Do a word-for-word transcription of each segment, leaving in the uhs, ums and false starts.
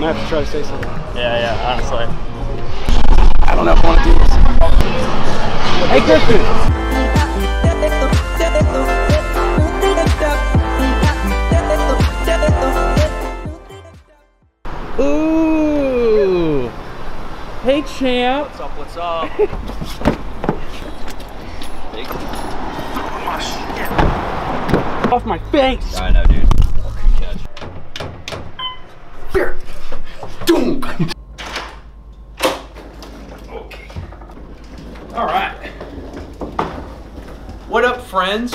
might have to try to say something. Yeah, yeah, honestly. I don't know if I want to do this. Hey, Christian! Ooh! Hey, champ! What's up, what's up? Big. Oh, shit. Off my face! I know, dude. Fucking catch. Here! Doom! Okay. Alright. What up, friends?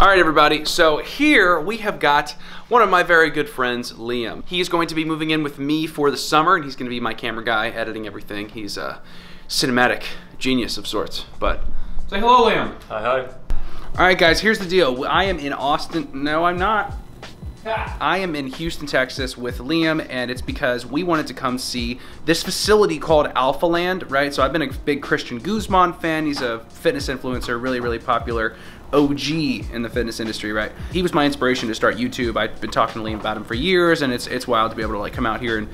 All right, everybody, so here we have got one of my very good friends, Liam. He's going to be moving in with me for the summer, and he's gonna be my camera guy, editing everything. He's a cinematic genius of sorts, but say hello, Liam. Hi, hi. All right, guys, here's the deal. I am in Austin, no, I'm not. I am in Houston, Texas with Liam, and it's because we wanted to come see this facility called Alphaland, right? So I've been a big Christian Guzman fan. He's a fitness influencer, really, really popular. O G in the fitness industry, right? He was my inspiration to start YouTube. I've been talking to Liam about him for years, and it's it's wild to be able to like come out here and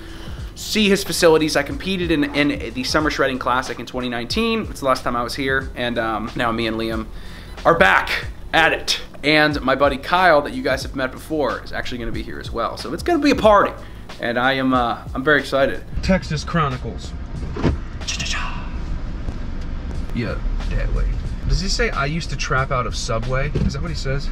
see his facilities. I competed in, in the summer shredding classic in twenty nineteen. It's the last time I was here, and um, now me and Liam are back at it. And my buddy Kyle that you guys have met before is actually gonna be here as well. So it's gonna be a party, and I am uh, I'm very excited. Texas Chronicles. Yeah, that way. Does he say I used to trap out of Subway? Is that what he says?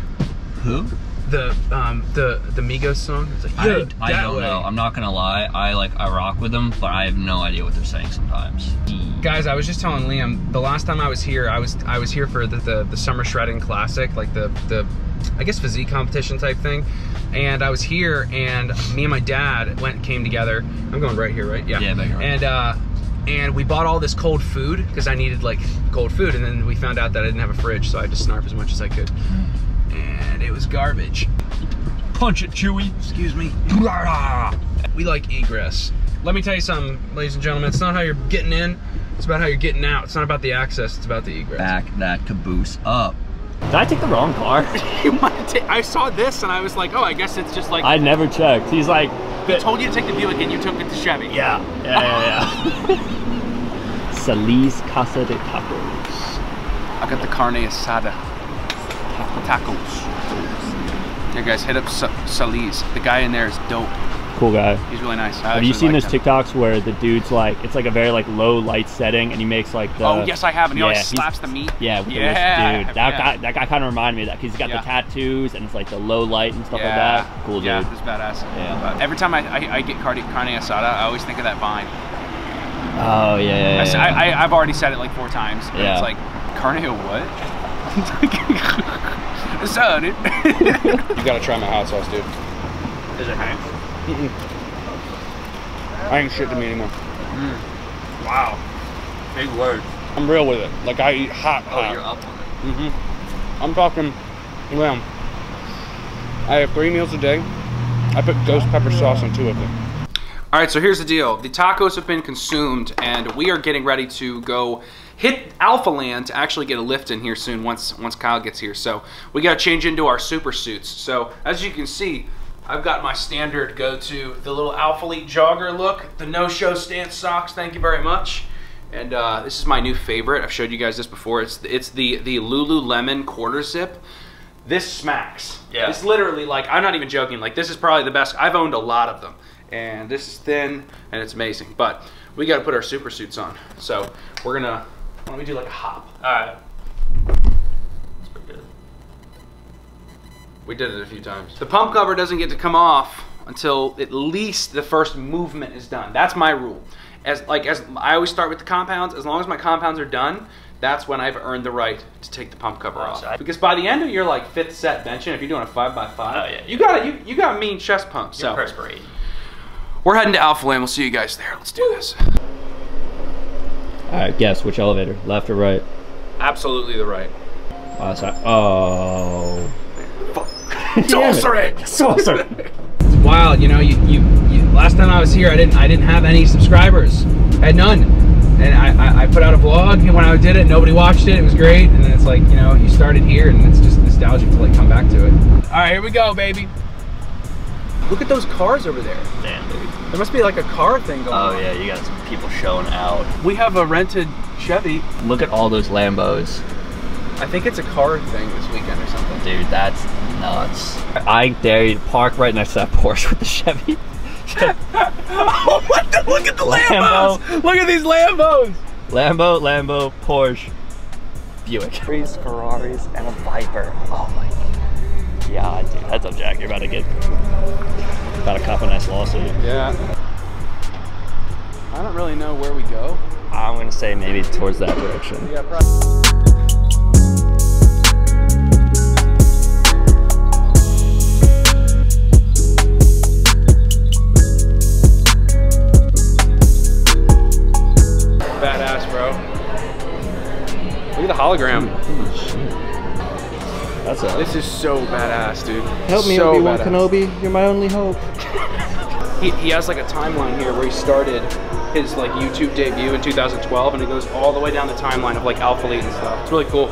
Who? The um the the Migos song. It's like, yeah, I, I don't way. know. I'm not gonna lie. I like I rock with them, but I have no idea what they're saying sometimes. Guys, I was just telling Liam the last time I was here, I was I was here for the the, the summer shredding classic, like the the I guess physique competition type thing. And I was here, and me and my dad went came together. I'm going right here, right? Yeah. Yeah, back right. And uh, and we bought all this cold food because I needed like cold food, and then we found out that I didn't have a fridge, so I just snarfed as much as I could. And it was garbage. Punch it, Chewy. Excuse me. We like egress. Let me tell you something, ladies and gentlemen, it's not how you're getting in, it's about how you're getting out. It's not about the access, it's about the egress. Back that caboose up. Did I take the wrong car? You might take, I saw this and I was like, oh, I guess it's just like. I never checked. He's like. I told you to take the Buick and you took it to Chevy. Yeah. Yeah, yeah, yeah. Saliz Casa de Tacos. I got the carne asada. Tacos. Yeah, guys, hit up Saliz. The guy in there is dope. Cool guy. He's really nice. I Have you seen like those him. TikToks where the dude's like, it's like a very like low light setting, and he makes like the. Oh yes, I have, and he yeah, always slaps the meat. Yeah, with yeah, the wrist, dude. That yeah. guy, that guy kind of reminded me of that because he's got yeah. the tattoos and it's like the low light and stuff yeah. like that. Cool dude. Yeah, it's badass. Yeah. Uh, every time I, I, I get carne, carne asada, I always think of that vine. Oh yeah. yeah, yeah. I, I I've already said it like four times. And yeah. It's like carne what? What's up, dude? You gotta try my hot sauce, dude. Is it hot? Mm-mm. I ain't shit to me anymore. Mm. Wow. Big word. I'm real with it. Like I eat hot pot. Oh, you're up on it. Mm-hmm. I'm talking, well, I have three meals a day. I put ghost pepper sauce on two of them. All right, so here's the deal. The tacos have been consumed, and we are getting ready to go hit Alphaland to actually get a lift in here soon once, once Kyle gets here. So we gotta change into our super suits. So as you can see, I've got my standard go-to, the little Alphalete jogger look, the no-show stance socks, thank you very much. And uh, this is my new favorite. I've showed you guys this before. It's the, it's the, the Lululemon quarter zip. This smacks. Yeah. It's literally like, I'm not even joking, like this is probably the best. I've owned a lot of them. And this is thin, and it's amazing. But we gotta put our super suits on. So we're gonna, why don't we do like a hop? All right. We did it a few times. The pump cover doesn't get to come off until at least the first movement is done. That's my rule. As like as I always start with the compounds. As long as my compounds are done, that's when I've earned the right to take the pump cover oh, off. Sorry. Because by the end of your like fifth set benching, if you're doing a five by five, oh, yeah. you got you you got a mean chest pump. So perspirate. We're heading to Alphaland. We'll see you guys there. Let's do Woo. this. All right, guess which elevator, left or right? Absolutely the right. Wow, sorry. Oh. Sorcery! Sorcery! It's wild, you know, you, you, you, last time I was here, I didn't I didn't have any subscribers. I had none. And I, I, I put out a vlog, and when I did it, nobody watched it, it was great. And then it's like, you know, you started here, and it's just nostalgic to like come back to it. All right, here we go, baby. Look at those cars over there. Damn, dude. There must be like a car thing going on. Oh yeah, you got some people showing out. We have a rented Chevy. Look at all those Lambos. I think it's a car thing this weekend or something. Dude, that's nuts. I dare you to park right next to that Porsche with the Chevy. Oh, what the, look at the Lambos. Lambo. Look at these Lambos. Lambo, Lambo, Porsche, Buick. Three Ferraris and a Viper. Oh my god. Yeah, dude, that's up, Jack. You're about to get, about to cop a nice lawsuit. Yeah. I don't really know where we go. I'm gonna say maybe towards that direction. Yeah, probably. Hologram. Holy shit. That's a, this is so badass, dude. Help me, so Obi-Wan Kenobi. You're my only hope. he, he has like a timeline here where he started his like YouTube debut in two thousand twelve, and it goes all the way down the timeline of like Alphalete and stuff. It's really cool.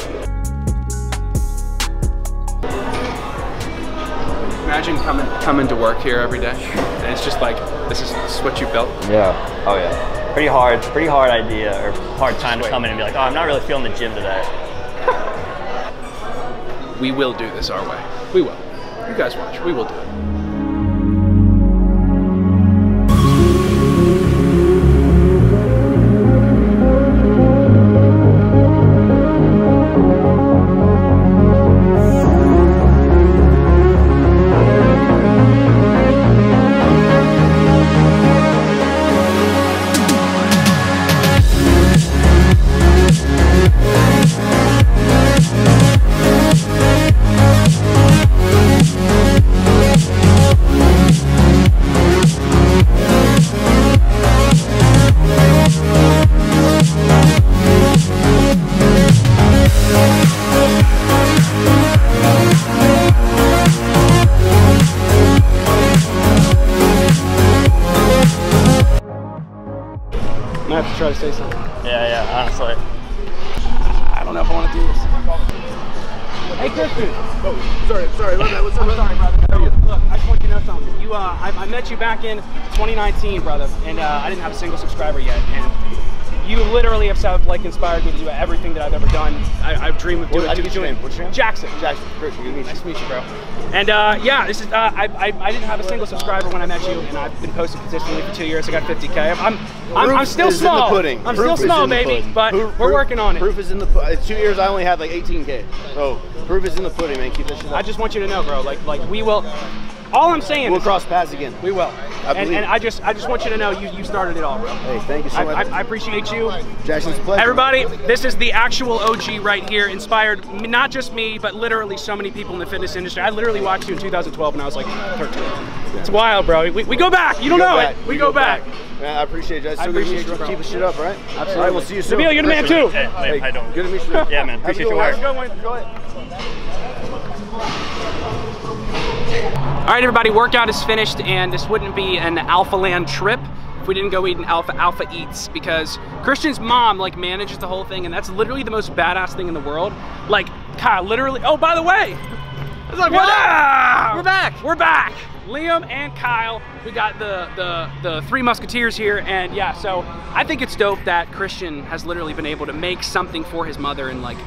Imagine coming coming to work here every day, and it's just like this is, this is what you built. Yeah. Oh yeah. Pretty hard, pretty hard idea, or hard time to come in and be like, oh, I'm not really feeling the gym today. We will do this our way. We will. You guys watch, we will do it. Try to say something. Yeah, yeah, honestly. I don't know if I want to do this. Hey, Christian. Oh, sorry, sorry. Look, what's up? I'm sorry, brother. Look, I just want you to know something. You, uh, I, I met you back in twenty nineteen, brother, and uh, I didn't have a single subscriber yet. And you literally have like inspired me to do everything that I've ever done. I, I've dreamed of doing. What's your name? What's your name? Jackson. Jackson. Christian. Good to meet you. Nice to meet you, bro. And uh, yeah, this is. Uh, I, I I didn't have a single subscriber when I met you, and I've been posting consistently for two years. I got fifty K. I'm I'm, I'm still small. I'm proof still small, baby. But proof, we're working on it. Proof is in the. It's two years. I only had like eighteen K. So proof is in the pudding, man. Keep this shit up. I just want you to know, bro. Like like we will. All I'm saying. We'll is, cross paths again. We will. I and, and I just I just want you to know you you started it all, bro. Hey, thank you so I, much. I, I appreciate you. Jackson's pleasure. Everybody, this is the actual O G right here. Inspired not just me, but literally so many people in the fitness industry. I literally watched you in two thousand twelve when I was like thirteen. It's wild, bro. We, we go back. You don't know back. it. We, we go, go back. back. Man, I appreciate you. I, I appreciate you. Keep the shit up, right? Absolutely. All right, we'll see you soon. Nabil, you're the man too. Hey, hey, I don't. Good to meet you. Yeah, man. Appreciate your work. Enjoy it. All right, everybody, workout is finished, and this wouldn't be an Alphaland trip if we didn't go eat an Alpha Alpha Eats, because Christian's mom like manages the whole thing, and that's literally the most badass thing in the world. Like, Kyle, literally, oh, by the way, I was like, what? Wow. We're back. We're back. Liam and Kyle, we got the, the, the Three Musketeers here, and yeah, so I think it's dope that Christian has literally been able to make something for his mother and like,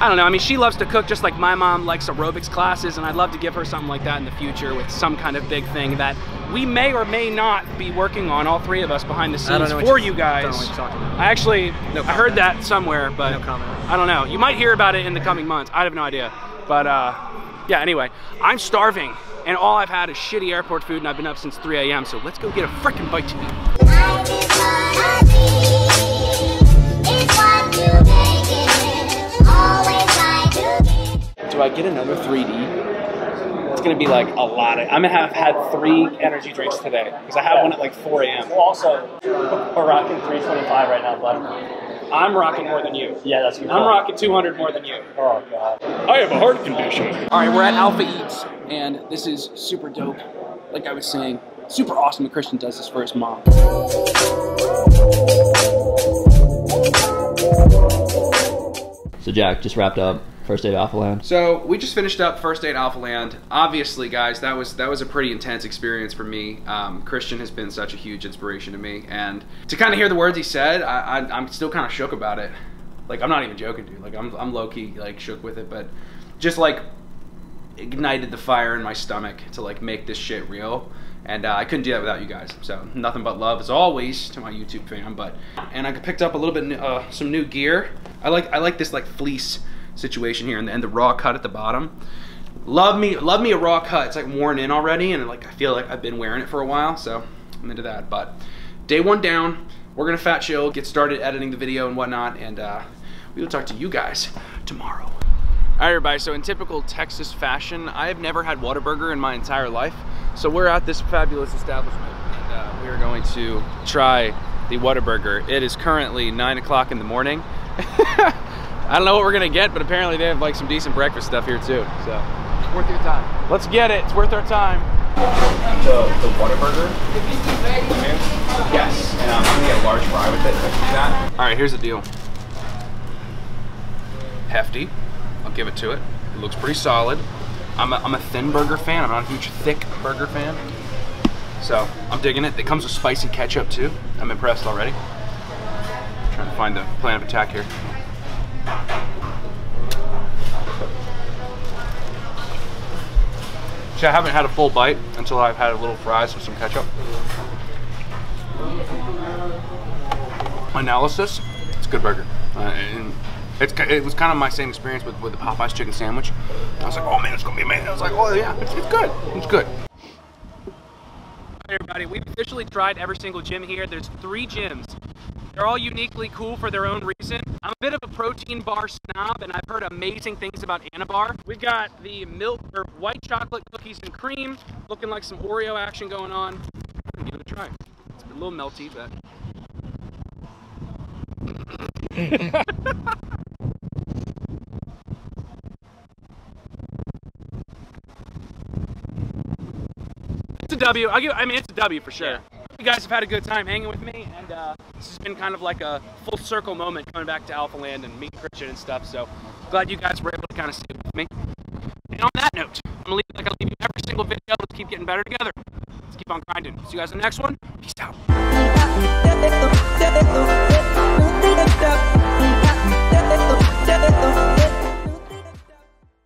I don't know, I mean, she loves to cook just like my mom likes aerobics classes, and I'd love to give her something like that in the future with some kind of big thing that we may or may not be working on, all three of us behind the scenes for you guys. I don't know what you're talking about. I actually, no I heard that somewhere, but no comment. I don't know. You might hear about it in the coming months. I have no idea. But uh, yeah, anyway, I'm starving, and all I've had is shitty airport food, and I've been up since three A M, so let's go get a frickin' bite to eat. Do I get another three D? It's gonna be like a lot of, I'm gonna have had three energy drinks today because I had yeah. one at like four A M Well, also, we're rocking three twenty-five right now, bud. I'm rocking more than you. Yeah, that's good. I'm point. Rocking two hundred more than you. Oh god. I have a heart condition. All right, we're at Alpha Eats, and this is super dope. Like I was saying, super awesome that Christian does this for his mom. So Jack just wrapped up First date Alphaland. So we just finished up first date Alphaland. Obviously, guys, that was that was a pretty intense experience for me. Um, Christian has been such a huge inspiration to me, and to kind of hear the words he said, I, I, I'm still kind of shook about it. Like, I'm not even joking, dude. Like, I'm I'm low key like shook with it, but just like ignited the fire in my stomach to like make this shit real. And uh, I couldn't do that without you guys. So nothing but love as always to my YouTube fam. But and I picked up a little bit uh, some new gear. I like I like this like fleece situation here, and the, and the raw cut at the bottom. Love me, love me a raw cut. It's like worn in already, and like I feel like I've been wearing it for a while, so I'm into that. But day one down, we're gonna fat chill, get started editing the video and whatnot, and uh, we will talk to you guys tomorrow. All right, everybody. So in typical Texas fashion, I have never had Whataburger in my entire life. So we're at this fabulous establishment, and uh, we are going to try the Whataburger. It is currently nine o'clock in the morning. I don't know what we're gonna get, but apparently they have like some decent breakfast stuff here too. So it's worth your time. Let's get it. It's worth our time. The the Whataburger. Yes, and I'm gonna get a large fry with it. That. All right, here's the deal. Hefty. I'll give it to it. It looks pretty solid. I'm a, I'm a thin burger fan. I'm not a huge thick burger fan. So I'm digging it. It comes with spicy ketchup too. I'm impressed already. I'm trying to find the plan of attack here. See, I haven't had a full bite until I've had a little fries with some ketchup. Analysis, it's a good burger. Uh, and It's, it was kind of my same experience with, with the Popeyes chicken sandwich. I was like, oh man, it's gonna be amazing. I was like, oh yeah, it's, it's good, it's good. Hey everybody, we've officially tried every single gym here. There's three gyms. They're all uniquely cool for their own reason. I'm a bit of a protein bar snob, and I've heard amazing things about Annabar. We've got the milk or white chocolate cookies and cream, looking like some Oreo action going on. I'm gonna give it a try. It's a little melty, but. W. I'll give, I mean, it's a W for sure. Yeah. You guys have had a good time hanging with me, and uh, this has been kind of like a full circle moment coming back to Alphaland and meeting Christian and stuff, so glad you guys were able to kind of stay with me. And on that note, I'm going to leave like I leave you every single video. Let's keep getting better together. Let's keep on grinding. See you guys in the next one. Peace out.